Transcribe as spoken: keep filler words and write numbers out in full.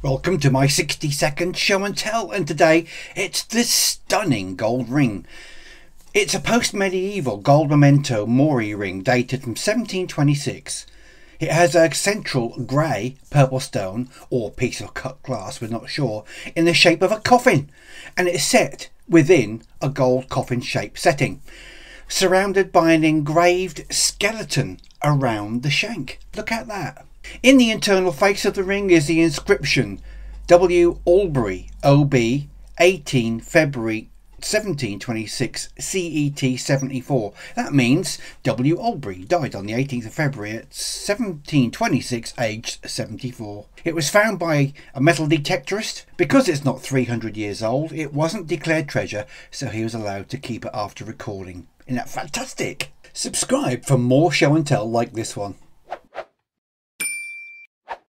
Welcome to my sixty second show and tell, and today it's this stunning gold ring. It's a post-medieval gold memento mori ring dated from seventeen twenty-six. It has a central grey purple stone, or piece of cut glass, we're not sure, in the shape of a coffin, and it is set within a gold coffin shaped setting, surrounded by an engraved skeleton around the shank. Look at that. In the internal face of the ring is the inscription W. Albury, O B, eighteenth February seventeen twenty-six, C E T seventy-four. That means W. Albury died on the eighteenth of February at seventeen twenty-six, aged seventy-four. It was found by a metal detectorist. Because it's not three hundred years old, it wasn't declared treasure, so he was allowed to keep it after recording. Isn't that fantastic? Subscribe for more show and tell like this one.